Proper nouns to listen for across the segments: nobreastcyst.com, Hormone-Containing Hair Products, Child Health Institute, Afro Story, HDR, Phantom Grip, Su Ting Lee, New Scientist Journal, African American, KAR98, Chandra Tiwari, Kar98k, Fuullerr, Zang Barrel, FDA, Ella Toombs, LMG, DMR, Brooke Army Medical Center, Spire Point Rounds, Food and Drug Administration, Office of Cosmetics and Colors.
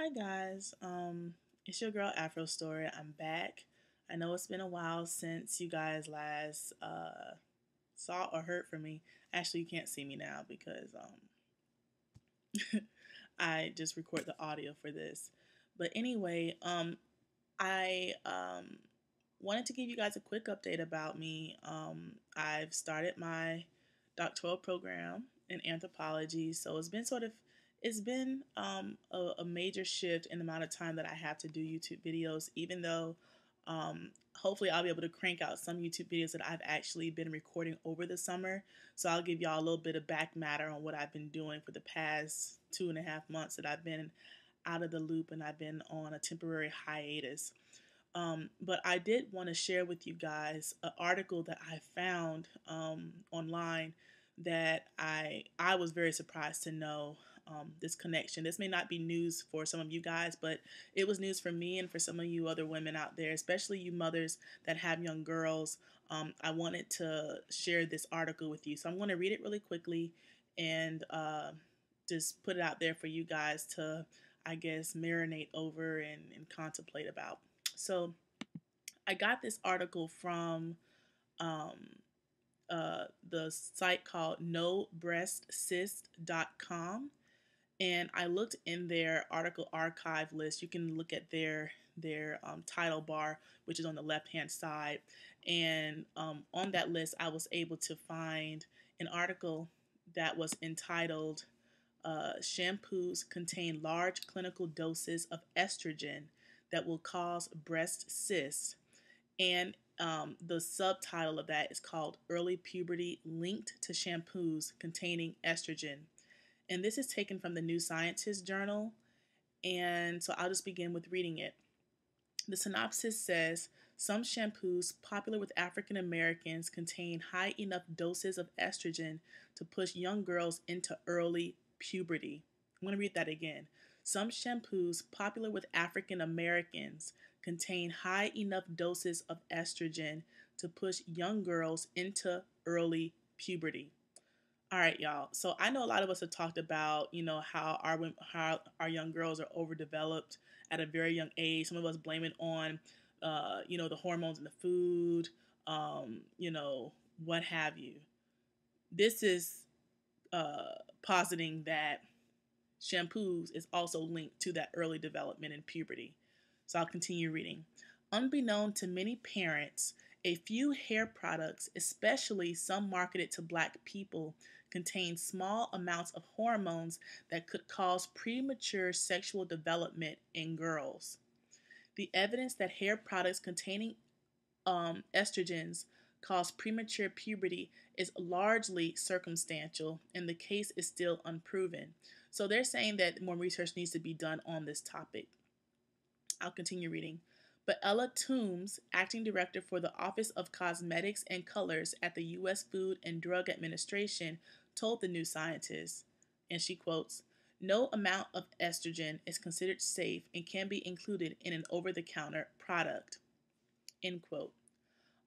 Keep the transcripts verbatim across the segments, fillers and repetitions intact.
Hi guys, um, it's your girl Afro Story. I'm back. I know it's been a while since you guys last uh, saw or heard from me. Actually, you can't see me now because um, I just record the audio for this. But anyway, um, I um, wanted to give you guys a quick update about me. Um, I've started my doctoral program in anthropology, so it's been sort of It's been um, a, a major shift in the amount of time that I have to do YouTube videos, even though um, hopefully I'll be able to crank out some YouTube videos that I've actually been recording over the summer. So I'll give y'all a little bit of back matter on what I've been doing for the past two and a half months that I've been out of the loop and I've been on a temporary hiatus. Um, but I did want to share with you guys an article that I found um, online that I, I was very surprised to know. Um, this connection. This may not be news for some of you guys, but it was news for me and for some of you other women out there, especially you mothers that have young girls. Um, I wanted to share this article with you. So I'm going to read it really quickly and uh, just put it out there for you guys to, I guess, marinate over and, and contemplate about. So I got this article from um, uh, the site called no breast cyst dot com. And I looked in their article archive list. You can look at their their um, title bar, which is on the left-hand side. And um, on that list, I was able to find an article that was entitled uh, Shampoos Contain Large Clinical Doses of Estrogen That Will Cause Breast Cysts. And um, the subtitle of that is called Early Puberty Linked to Shampoos Containing Estrogen. And this is taken from the New Scientist Journal, and so I'll just begin with reading it. The synopsis says, some shampoos popular with African Americans contain high enough doses of estrogen to push young girls into early puberty. I'm going to read that again. Some shampoos popular with African Americans contain high enough doses of estrogen to push young girls into early puberty. All right, y'all. So I know a lot of us have talked about, you know, how our how our young girls are overdeveloped at a very young age. Some of us blame it on, uh, you know, the hormones in the food, um, you know, what have you. This is uh, positing that shampoos is also linked to that early development in puberty. So I'll continue reading. Unbeknown to many parents, a few hair products, especially some marketed to Black people, contain small amounts of hormones that could cause premature sexual development in girls. The evidence that hair products containing um, estrogens cause premature puberty is largely circumstantial, and the case is still unproven. So they're saying that more research needs to be done on this topic. I'll continue reading. But Ella Toombs, acting director for the Office of Cosmetics and Colors at the U S Food and Drug Administration, told the New Scientist, and she quotes, "No amount of estrogen is considered safe and can be included in an over-the-counter product." End quote.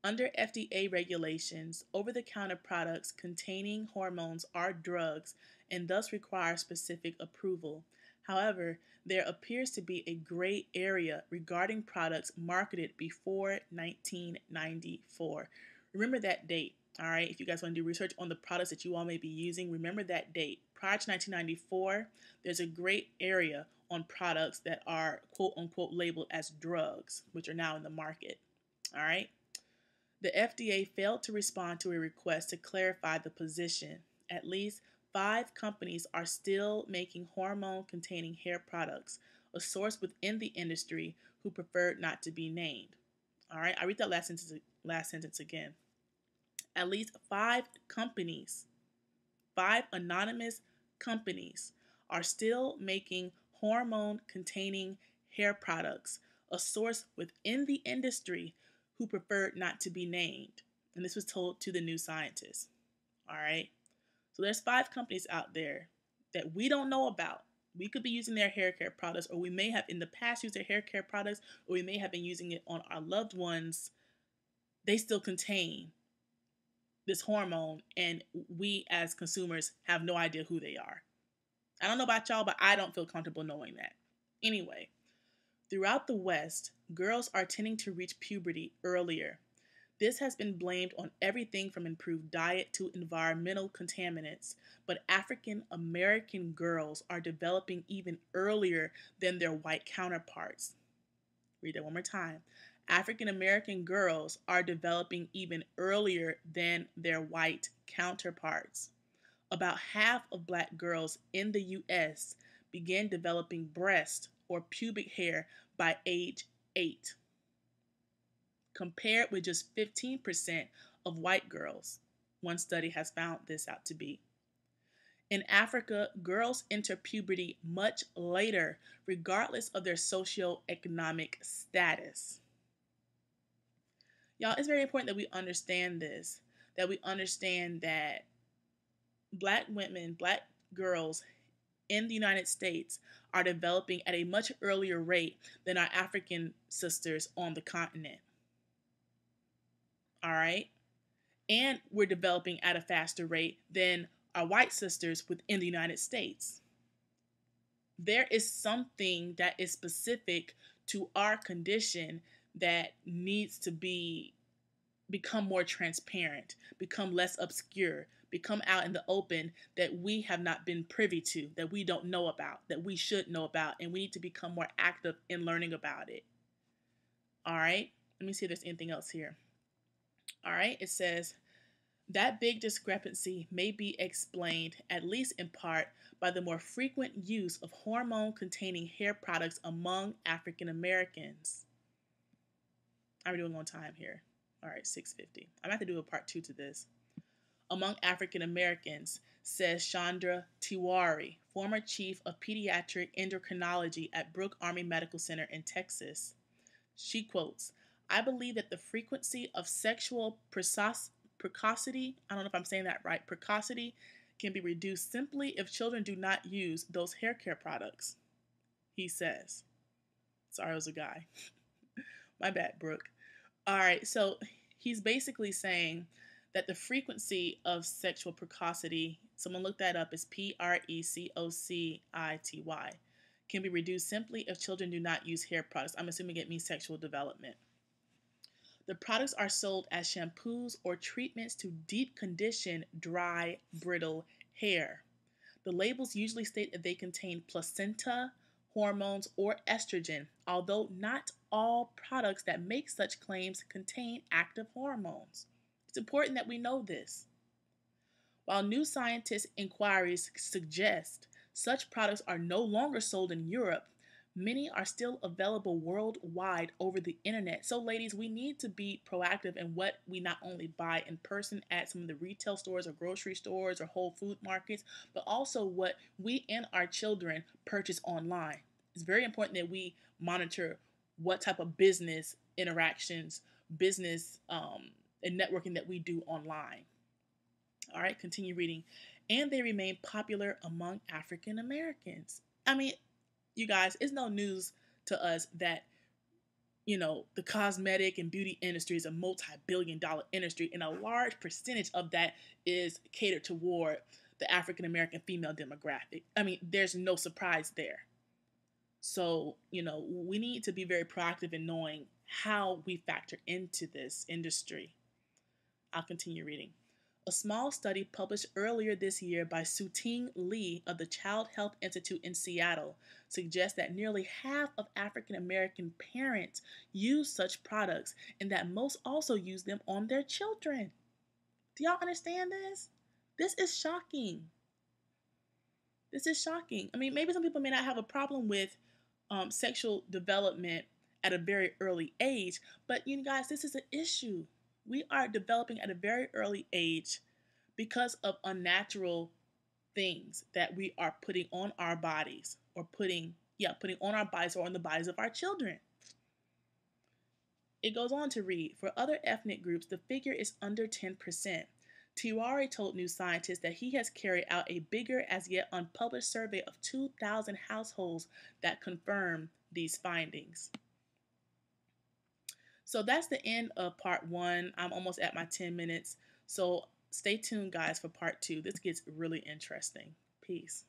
Under F D A regulations, over-the-counter products containing hormones are drugs and thus require specific approval. However, there appears to be a gray area regarding products marketed before nineteen ninety-four. Remember that date, all right? If you guys want to do research on the products that you all may be using, remember that date. Prior to nineteen ninety-four, there's a gray area on products that are quote-unquote labeled as drugs, which are now in the market, all right? The F D A failed to respond to a request to clarify the position. At least five companies are still making hormone-containing hair products, a source within the industry who preferred not to be named. All right, I read that last sentence, last sentence again. At least five companies, five anonymous companies are still making hormone-containing hair products, a source within the industry who preferred not to be named. And this was told to the New Scientist. All right. So there's five companies out there that we don't know about. We could be using their hair care products, or we may have in the past used their hair care products, or we may have been using it on our loved ones. They still contain this hormone, and we as consumers have no idea who they are. I don't know about y'all, but I don't feel comfortable knowing that. Anyway, throughout the West, girls are tending to reach puberty earlier. This has been blamed on everything from improved diet to environmental contaminants, but African American girls are developing even earlier than their white counterparts. Read that one more time. African American girls are developing even earlier than their white counterparts. About half of black girls in the U S begin developing breast or pubic hair by age eight, compared with just fifteen percent of white girls. One study has found this out to be. In Africa, girls enter puberty much later, regardless of their socioeconomic status. Y'all, it's very important that we understand this, that we understand that black women, black girls in the United States are developing at a much earlier rate than our African sisters on the continent. All right? And we're developing at a faster rate than our white sisters within the United States. There is something that is specific to our condition that needs to be become more transparent, become less obscure, become out in the open that we have not been privy to, that we don't know about, that we should know about, and we need to become more active in learning about it. All right, let me see if there's anything else here. All right, it says that big discrepancy may be explained, at least in part, by the more frequent use of hormone-containing hair products among African Americans. I'm doing on time here. All right, six fifty. I'm going to have to do a part two to this. Among African Americans, says Chandra Tiwari, former chief of pediatric endocrinology at Brooke Army Medical Center in Texas. She quotes, "I believe that the frequency of sexual precocity, I don't know if I'm saying that right, precocity can be reduced simply if children do not use those hair care products," he says. Sorry, it was a guy. My bad, Brooke. All right, so he's basically saying that the frequency of sexual precocity, someone look that up, is P R E C O C I T Y, can be reduced simply if children do not use hair products. I'm assuming it means sexual development. The products are sold as shampoos or treatments to deep condition dry, brittle hair. The labels usually state that they contain placenta, hormones, or estrogen, although not all products that make such claims contain active hormones. It's important that we know this. While New Scientist inquiries suggest such products are no longer sold in Europe, many are still available worldwide over the internet. So ladies, we need to be proactive in what we not only buy in person at some of the retail stores or grocery stores or whole food markets, but also what we and our children purchase online. It's very important that we monitor what type of business interactions, business um, and networking that we do online. All right, continue reading. And they remain popular among African Americans. I mean, you guys, it's no news to us that, you know, the cosmetic and beauty industry is a multi-billion dollar industry, and a large percentage of that is catered toward the African American female demographic. I mean, there's no surprise there. So, you know, we need to be very proactive in knowing how we factor into this industry. I'll continue reading. A small study published earlier this year by Su Ting Lee of the Child Health Institute in Seattle suggests that nearly half of African American parents use such products and that most also use them on their children. Do y'all understand this? This is shocking. This is shocking. I mean, maybe some people may not have a problem with um, sexual development at a very early age, but you guys, this is an issue. We are developing at a very early age because of unnatural things that we are putting on our bodies or putting, yeah, putting on our bodies or on the bodies of our children. It goes on to read, for other ethnic groups, the figure is under ten percent. Tiwari told New Scientist that he has carried out a bigger, as yet unpublished survey of two thousand households that confirm these findings. So that's the end of part one. I'm almost at my ten minutes. So stay tuned, guys, for part two. This gets really interesting. Peace.